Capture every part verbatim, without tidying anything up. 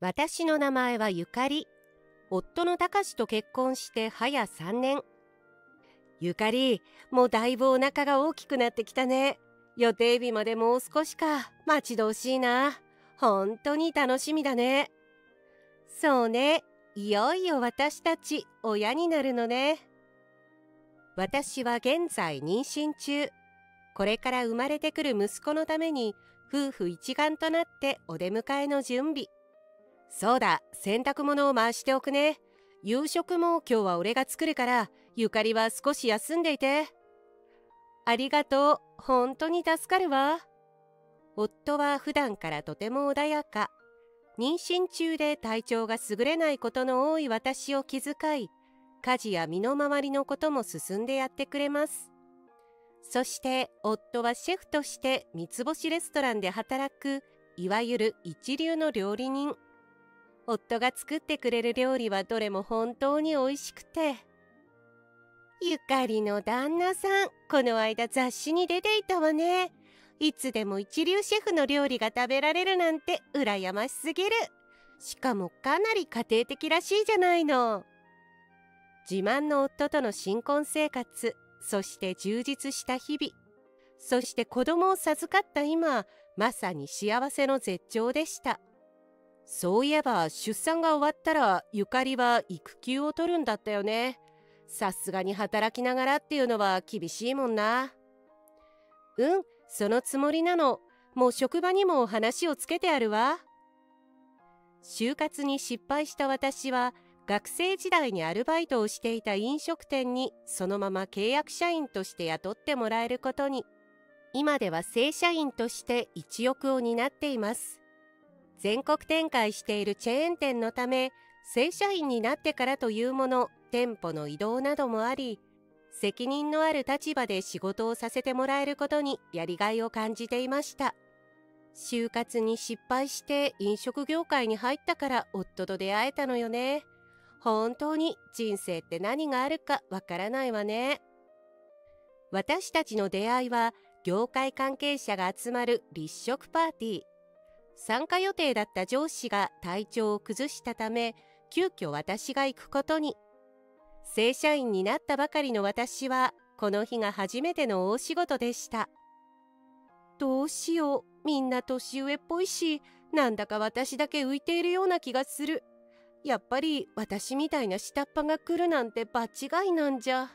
私の名前はゆかり。夫のたかしと結婚してはやさんねん。ゆかり、もうだいぶお腹が大きくなってきたね。予定日までもう少しか。待ち遠しいな。本当に楽しみだね。そうね、いよいよ私たち親になるのね。私は現在妊娠中。これから生まれてくる息子のために夫婦一丸となってお出迎えの準備。そうだ、洗濯物を回しておくね。夕食も今日は俺が作るから、ゆかりは少し休んでいて。ありがとう、本当に助かるわ。夫は普段からとても穏やか。妊娠中で体調が優れないことの多い私を気遣い、家事や身の回りのことも進んでやってくれます。そして夫はシェフとして三つ星レストランで働く、いわゆる一流の料理人。夫が作ってくれる料理はどれも本当に美味しくて。ゆかりの旦那さん、この間雑誌に出ていたわね。いつでも一流シェフの料理が食べられるなんて羨ましすぎる。しかもかなり家庭的らしいじゃないの。自慢の夫との新婚生活、そして充実した日々、そして子供を授かった今、まさに幸せの絶頂でした。そういえば出産が終わったらゆかりは育休を取るんだったよね。さすがに働きながらっていうのは厳しいもんな。うん、そのつもりなの。もう職場にも話をつけてあるわ。就活に失敗した私は学生時代にアルバイトをしていた飲食店にそのまま契約社員として雇ってもらえることに。今では正社員として一翼を担っています。全国展開しているチェーン店のため、正社員になってからというもの、店舗の移動などもあり、責任のある立場で仕事をさせてもらえることにやりがいを感じていました。就活に失敗して飲食業界に入ったから夫と出会えたのよね。本当に人生って何があるかわからないわね。私たちの出会いは業界関係者が集まる立食パーティー。参加予定だった上司が体調を崩したため、急遽私が行くことに。正社員になったばかりの私は、この日が初めての大仕事でした。どうしよう、みんな年上っぽいし、なんだか私だけ浮いているような気がする。やっぱり私みたいな下っ端が来るなんて場違いなんじゃ。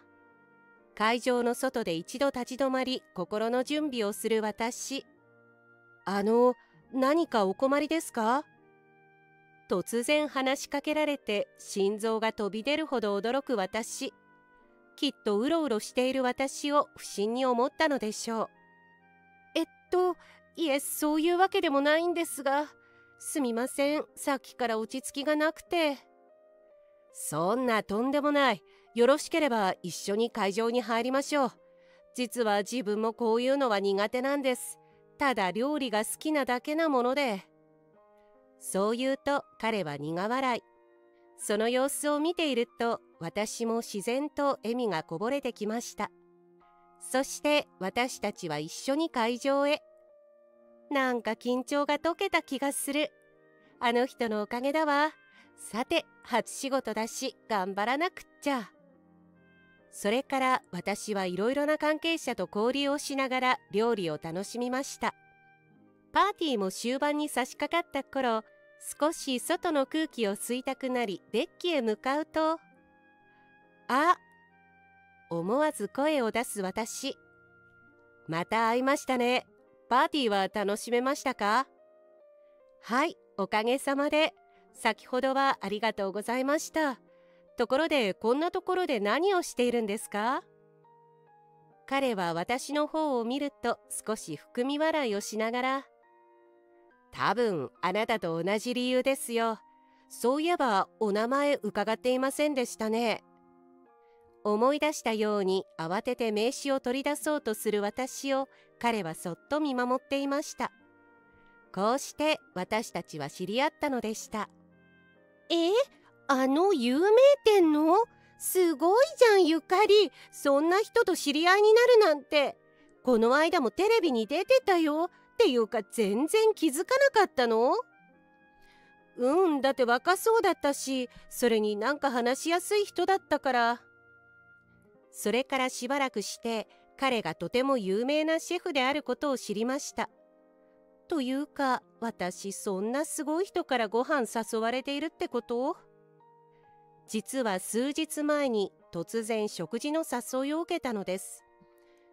会場の外で一度立ち止まり、心の準備をする私。あの、何かお困りですか？突然話しかけられて心臓が飛び出るほど驚く私。きっとうろうろしている私を不審に思ったのでしょう。えっと、いえ、そういうわけでもないんですが、すみません、さっきから落ち着きがなくて。そんなとんでもない。よろしければ一緒に会場に入りましょう。実は自分もこういうのは苦手なんです。ただ料理が好きなだけなもので。そう言うと彼は苦笑い。その様子を見ていると私も自然と笑みがこぼれてきました。そして私たちは一緒に会場へ。なんか緊張が解けた気がする。あの人のおかげだわ。さて初仕事だし頑張らなくっちゃ。それから私はいろいろな関係者と交流をしながら料理を楽しみました。パーティーも終盤に差し掛かった頃、少し外の空気を吸いたくなりデッキへ向かうと、あ、思わず声を出す私。また会いましたね。パーティーは楽しめましたか？はい、おかげさまで。先ほどはありがとうございました。ところでこんなところで何をしているんですか？彼は私の方を見ると少し含み笑いをしながら、多分あなたと同じ理由ですよ。そういえばお名前伺っていませんでしたね。思い出したように慌てて名刺を取り出そうとする私を彼はそっと見守っていました。こうして私たちは知り合ったのでした。え？あの有名店の？すごいじゃんゆかり。そんな人と知り合いになるなんて。この間もテレビに出てたよ。っていうか全然気づかなかったの？うん、だって若そうだったし、それになんか話しやすい人だったから。それからしばらくして彼がとても有名なシェフであることを知りました。というか、私そんなすごい人からご飯誘われているってこと？実は数日前に突然食事の誘いを受けたのです。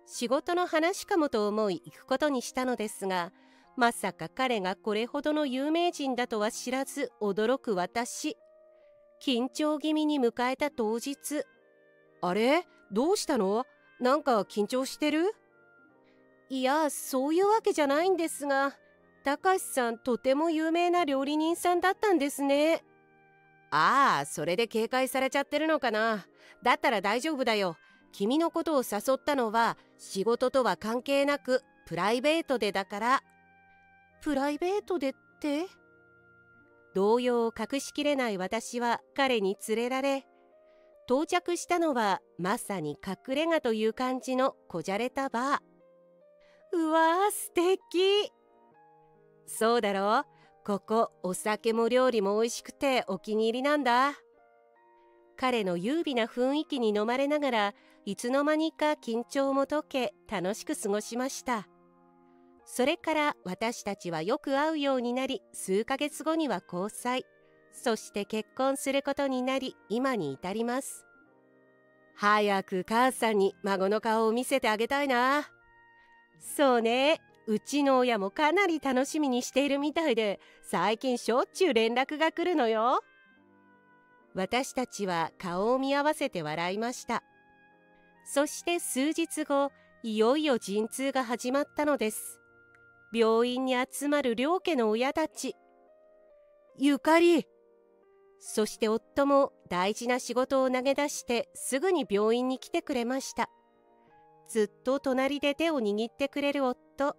仕事の話かもと思い行くことにしたのですが、まさか彼がこれほどの有名人だとは知らず驚く私。緊張気味に迎えた当日。あれ？どうしたの？なんか緊張してる？いや、そういうわけじゃないんですが、たかしさんとても有名な料理人さんだったんですね。ああ、それで警戒されちゃってるのかな。だったら大丈夫だよ。君のことを誘ったのは仕事とは関係なくプライベートでだから。プライベートでって？動揺を隠しきれない私は彼に連れられ、到着したのはまさに隠れ家という感じのこじゃれたバー。うわー、素敵。そうだろう。ここお酒も料理も美味しくてお気に入りなんだ。彼の優美な雰囲気に飲まれながら、いつの間にか緊張も解け楽しく過ごしました。それから私たちはよく会うようになり、数ヶ月後には交際、そして結婚することになり、今に至ります。早く母さんに孫の顔を見せてあげたいな。そうね、うちの親もかなり楽しみにしているみたいで、最近しょっちゅう連絡が来るのよ。私たちは顔を見合わせて笑いました。そして数日後、いよいよ陣痛が始まったのです。病院に集まる両家の親たち、ゆかり、そして夫も大事な仕事を投げ出してすぐに病院に来てくれました。ずっと隣で手を握ってくれる夫。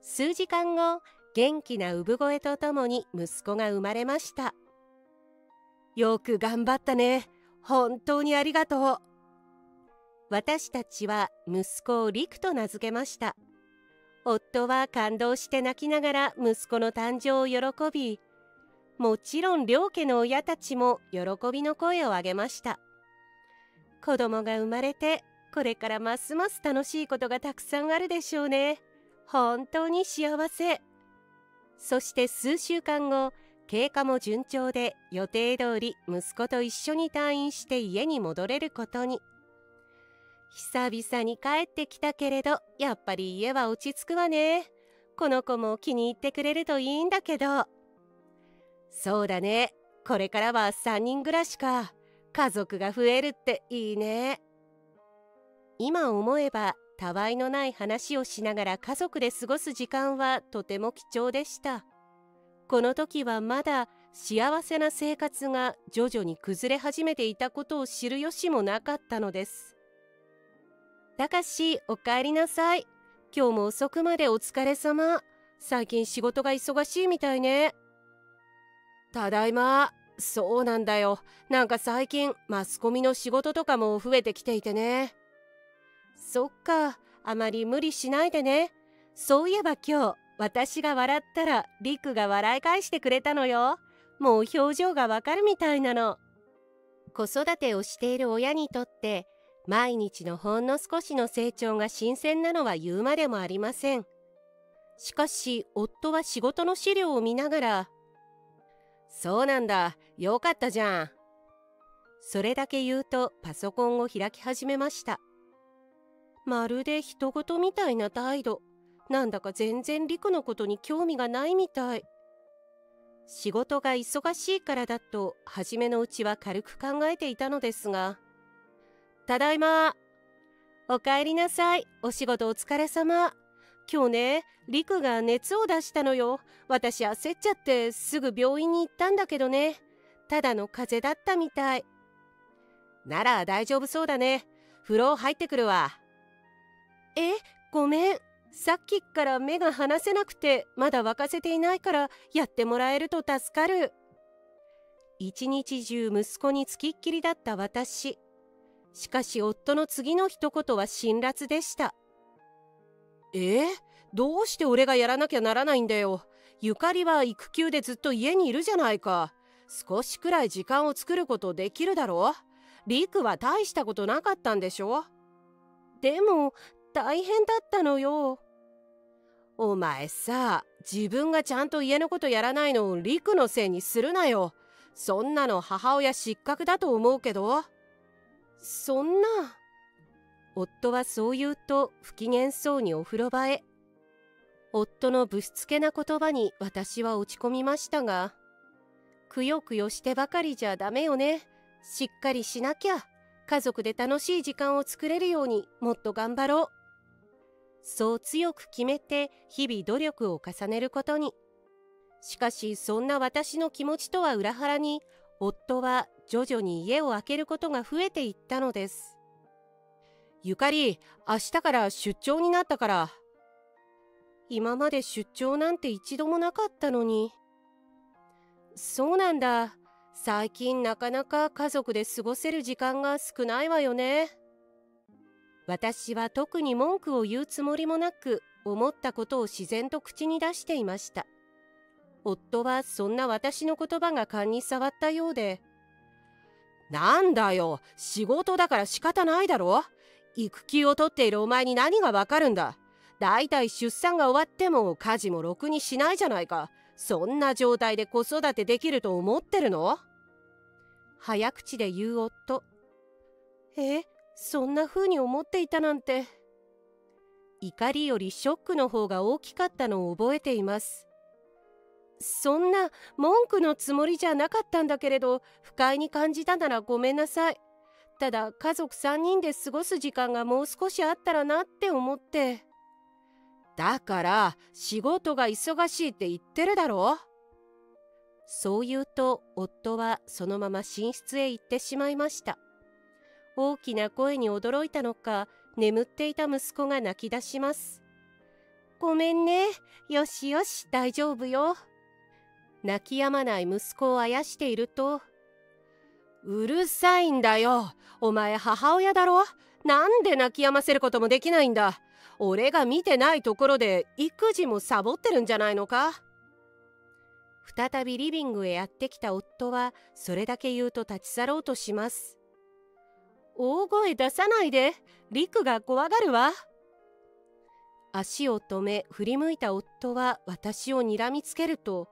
数時間後、元気な産声とともに息子が生まれました。よく頑張ったね。本当にありがとう。私たちは息子をリクと名付けました。夫は感動して泣きながら息子の誕生を喜び、もちろん両家の親たちも喜びの声を上げました。子供が生まれて、これからますます楽しいことがたくさんあるでしょうね。本当に幸せ。そして数週間後、経過も順調で予定通り息子と一緒に退院して家に戻れることに。久々に帰ってきたけれど、やっぱり家は落ち着くわね。この子も気に入ってくれるといいんだけど。そうだね、これからはさんにん暮らしか。家族が増えるっていいね。今思えば、たわいのない話をしながら家族で過ごす時間はとても貴重でした。この時はまだ幸せな生活が徐々に崩れ始めていたことを知る由もなかったのです。たかし、おかえりなさい。今日も遅くまでお疲れ様。最近仕事が忙しいみたいね。ただいま。そうなんだよ。なんか最近マスコミの仕事とかも増えてきていてね。そっか、あまり無理しないでね。そういえば今日、私が笑ったらりくが笑い返してくれたのよ。もう表情がわかるみたいなの。子育てをしている親にとって、毎日のほんの少しの成長が新鮮なのは言うまでもありません。しかし夫は仕事の資料を見ながら「そうなんだ、よかったじゃん」それだけ言うとパソコンを開き始めました。まるで人事みたいな態度。なんだか全然リクのことに興味がないみたい。仕事が忙しいからだと初めのうちは軽く考えていたのですが。ただいま。おかえりなさい。お仕事お疲れ様。今日ね、リクが熱を出したのよ。私焦っちゃってすぐ病院に行ったんだけどね。ただの風邪だったみたい。なら大丈夫そうだね。風呂入ってくるわ。え、ごめん。さっきから目が離せなくて、まだ沸かせていないからやってもらえると助かる。一日中息子につきっきりだった私。しかし夫の次の一言は辛辣でした。えー、どうして俺がやらなきゃならないんだよ。ゆかりは育休でずっと家にいるじゃないか。少しくらい時間を作ることできるだろう。りくは大したことなかったんでしょ。でも大変だったのよ。お前さ、自分がちゃんと家のことやらないのをりくのせいにするなよ。そんなの母親失格だと思うけど。そんな。夫はそう言うと不機嫌そうにお風呂場へ。夫のぶしつけな言葉に私は落ち込みましたが、くよくよしてばかりじゃダメよね。しっかりしなきゃ。家族で楽しい時間を作れるようにもっと頑張ろう。そう強く決めて日々努力を重ねることに。しかしそんな私の気持ちとは裏腹に、夫は徐々に家を空けることが増えていったのです。ゆかり、明日から出張になったから。今まで出張なんて一度もなかったのに。そうなんだ。最近なかなか家族で過ごせる時間が少ないわよね。私は特に文句を言うつもりもなく、思ったことを自然と口に出していました。夫はそんな私の言葉が勘に触ったようで、なんだよ、仕事だから仕方ないだろ。育休を取っているお前に何がわかるんだ。だいたい出産が終わっても家事もろくにしないじゃないか。そんな状態で子育てできると思ってるの？早口で言う夫。え、そんな風に思っていたなんて。怒りよりショックの方が大きかったのを覚えています。そんな文句のつもりじゃなかったんだけれど、不快に感じたならごめんなさい。ただ家族さんにんで過ごす時間がもう少しあったらなって思って。だから仕事が忙しいって言ってるだろう。そう言うと夫はそのまま寝室へ行ってしまいました。大きな声に驚いたのか、眠っていた息子が泣き出します。ごめんね。よしよし、大丈夫よ。泣き止まない息子をあやしていると、うるさいんだよ。お前母親だろ。なんで泣き止ませることもできないんだ。俺が見てないところで育児もサボってるんじゃないのか。再びリビングへやってきた夫はそれだけ言うと立ち去ろうとします。大声出さないで、リクが怖がるわ。足を止め振り向いた夫は私をにらみつけると、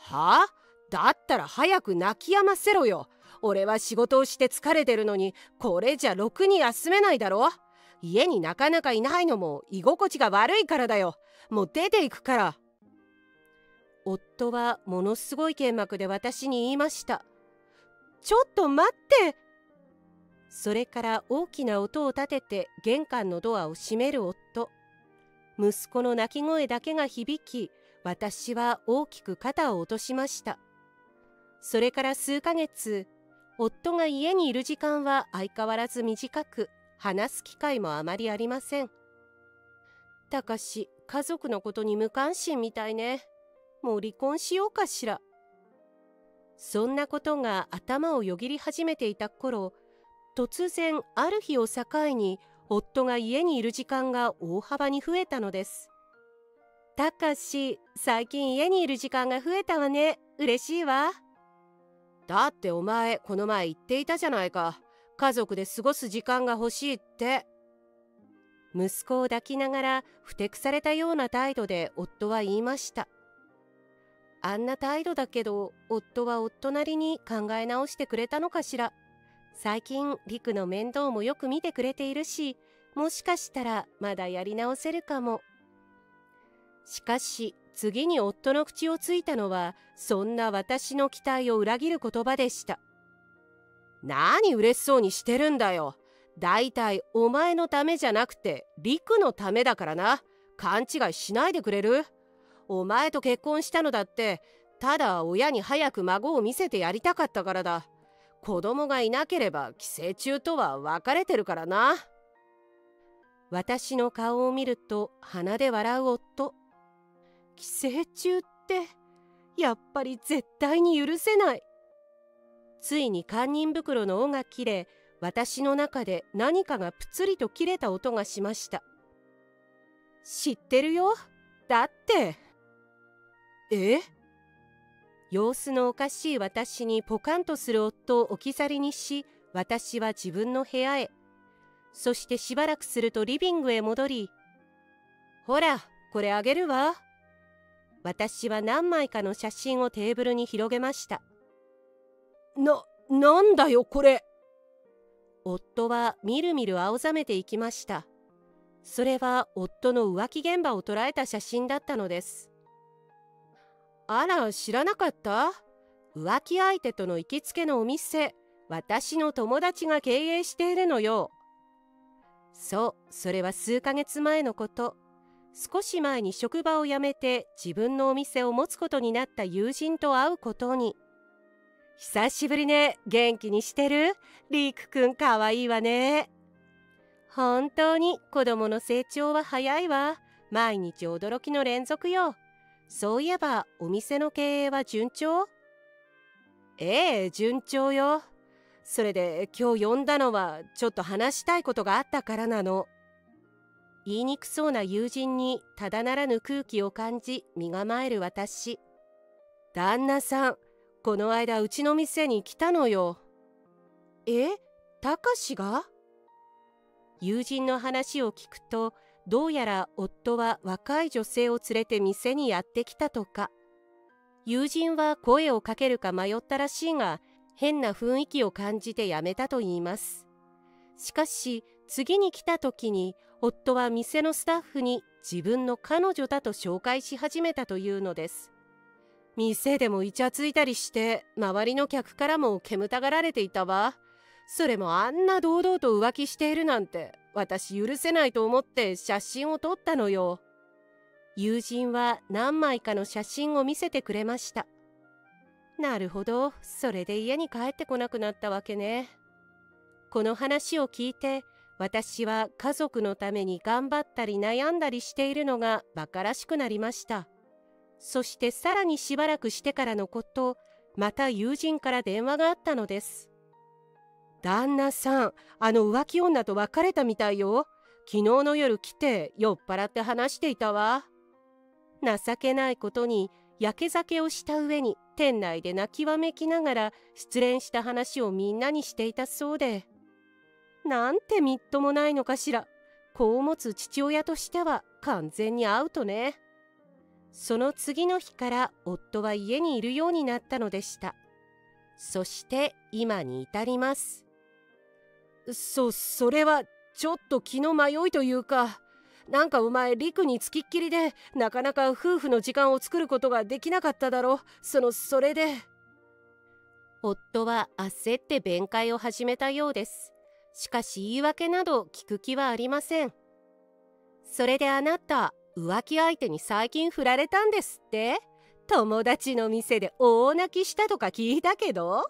はあ？だったら早く泣き止ませろよ。俺は仕事をして疲れてるのに、これじゃろくに休めないだろ。家になかなかいないのも居心地が悪いからだよ。もう出ていくから。夫はものすごい剣幕で私に言いました。ちょっと待って。それから大きな音を立てて玄関のドアを閉める夫。息子の泣き声だけが響き、私は大きく肩を落としました。それから数ヶ月、夫が家にいる時間は相変わらず短く、話す機会もあまりありません。たかし、家族のことに無関心みたいね。もう離婚しようかしら。そんなことが頭をよぎり始めていた頃、突然ある日を境に夫が家にいる時間が大幅に増えたのです。たかし、最近家にいる時間が増えたわね。嬉しいわ。だってお前、この前言っていたじゃないか。家族で過ごす時間が欲しいって。息子を抱きながらふてくされたような態度で夫は言いました。あんな態度だけど、夫は夫なりに考え直してくれたのかしら。最近りくの面倒もよく見てくれているし、もしかしたらまだやり直せるかも。しかし次に夫の口をついたのは、そんな私の期待を裏切る言葉でした。何嬉しそうにしてるんだよ。だいたいお前のためじゃなくてりくのためだからな。勘違いしないでくれる？お前と結婚したのだってただ親に早く孫を見せてやりたかったからだ。子供がいなければ寄生虫とは別れてるからな。私の顔を見ると鼻で笑う夫。寄生虫ってやっぱり絶対に許せない。ついに堪忍袋の緒が切れ、私の中で何かがプツリと切れた音がしました。知ってるよ。だって。え？様子のおかしい私にポカンとする夫を置き去りにし、私は自分の部屋へ。そしてしばらくするとリビングへ戻り、ほら、これあげるわ。私は何枚かの写真をテーブルに広げました。な、なんだよこれ。夫はみるみる青ざめていきました。それは夫の浮気現場を捉えた写真だったのです。あら、知らなかった？浮気相手との行きつけのお店、私の友達が経営しているのよ。そう、それは数ヶ月前のこと。少し前に職場を辞めて自分のお店を持つことになった友人と会うことに。久しぶりね。元気にしてる？リークくんかわいいわね。本当に子供の成長は早いわ。毎日驚きの連続よ。そういえばお店の経営は順調？ええ、順調よ。それで今日呼んだのはちょっと話したいことがあったからなの。言いにくそうな友人にただならぬ空気を感じ、身構える私。旦那さん、この間うちの店に来たのよ。え、たかしが？友人の話を聞くと、どうやら夫は若い女性を連れて店にやってきたとか。友人は声をかけるか迷ったらしいが、変な雰囲気を感じてやめたといいます。しかし次に来た時に夫は店のスタッフに自分の彼女だと紹介し始めたというのです。店でもイチャついたりして周りの客からも煙たがられていたわ。それもあんな堂々と浮気しているなんて私許せないと思って写真を撮ったのよ。友人は何枚かの写真を見せてくれました。なるほど、それで家に帰ってこなくなったわけね。この話を聞いて、私は家族のために頑張ったり悩んだりしているのが馬鹿らしくなりました。そしてさらにしばらくしてからのこと、また友人から電話があったのです。旦那さん、あの浮気女と別れたみたいよ。昨日の夜来て酔っ払って話していたわ。情けないことに焼け酒をした上に店内で泣きわめきながら失恋した話をみんなにしていたそうで。なんてみっともないのかしら。子を持つ父親としては完全にアウトね。その次の日から夫は家にいるようになったのでした。そして今に至ります。そ、それはちょっと気の迷いというか、なんかお前リクにつきっきりでなかなか夫婦の時間を作ることができなかっただろ。そのそれで。夫は焦って弁解を始めたようです。しかし言い訳など聞く気はありません。それであなた、浮気相手に最近振られたんですって？友達の店で大泣きしたとか聞いたけど。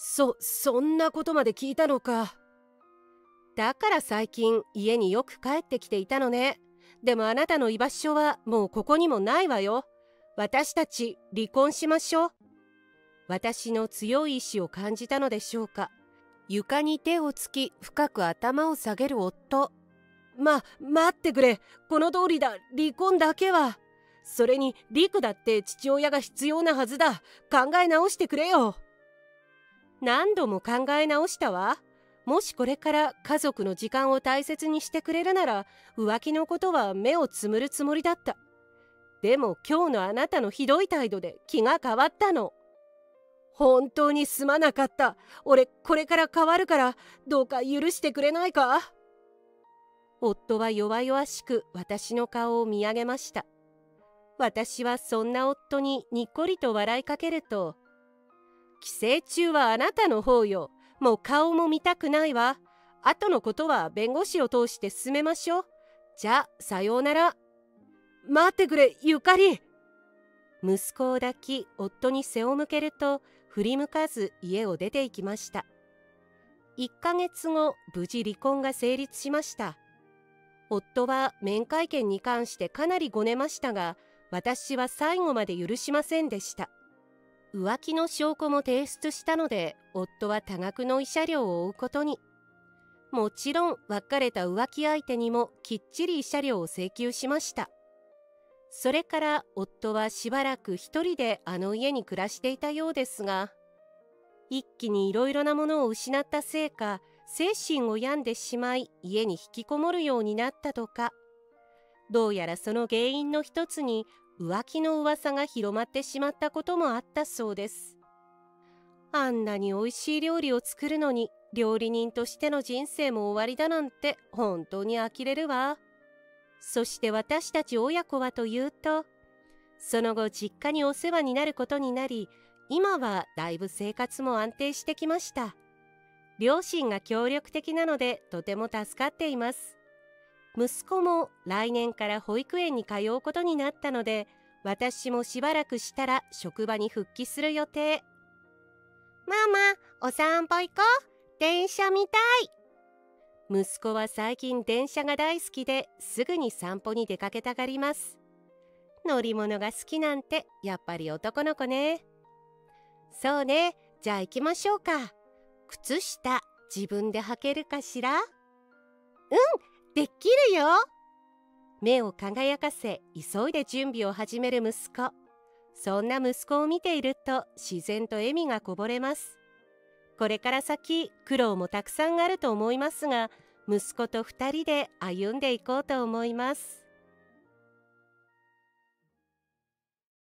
そ、そんなことまで聞いたのか。だから最近家によく帰ってきていたのね。でもあなたの居場所はもうここにもないわよ。私たち離婚しましょう。私の強い意志を感じたのでしょうか。床に手をつき深く頭を下げる夫。ま、待ってくれ。この通りだ。離婚だけは。それにリクだって父親が必要なはずだ。考え直してくれよ。何度も考え直したわ。もしこれから家族の時間を大切にしてくれるなら、浮気のことは目をつむるつもりだった。でも今日のあなたのひどい態度で気が変わったの。本当にすまなかった。俺これから変わるから、どうか許してくれないか？夫は弱々しく私の顔を見上げました。私はそんな夫ににっこりと笑いかけると、寄生虫はあなたの方よ。もう顔も見たくないわ。後のことは弁護士を通して進めましょう。じゃあさようなら。待ってくれ、ゆかり。息子を抱き夫に背を向けると、振り向かず家を出て行きました。いっかげつご、無事離婚が成立しました。夫は面会権に関してかなりごねましたが、私は最後まで許しませんでした。浮気の証拠も提出したので、夫は多額の慰謝料を負うことに。もちろん別れた浮気相手にもきっちり慰謝料を請求しました。それから夫はしばらく一人であの家に暮らしていたようですが、一気にいろいろなものを失ったせいか精神を病んでしまい、家に引きこもるようになったとか、どうやらその原因の一つに浮気の噂が広まってしまったこともあったそうです。あんなに美味しい料理を作るのに料理人としての人生も終わりだなんて本当に呆れるわ。そして私たち親子はというと、その後実家にお世話になることになり、今はだいぶ生活も安定してきました。両親が協力的なのでとても助かっています。息子も来年から保育園に通うことになったので、私もしばらくしたら職場に復帰する予定。ママ、お散歩行こう。電車見たい。息子は最近電車が大好きで、すぐに散歩に出かけたがります。乗り物が好きなんてやっぱり男の子ね。そうね、じゃあ行きましょうか。靴下、自分で履けるかしら？うん、できるよ。目を輝かせ、急いで準備を始める息子。そんな息子を見ていると、自然と笑みがこぼれます。これから先、苦労もたくさんあると思いますが、息子とふたりで歩んでいこうと思います。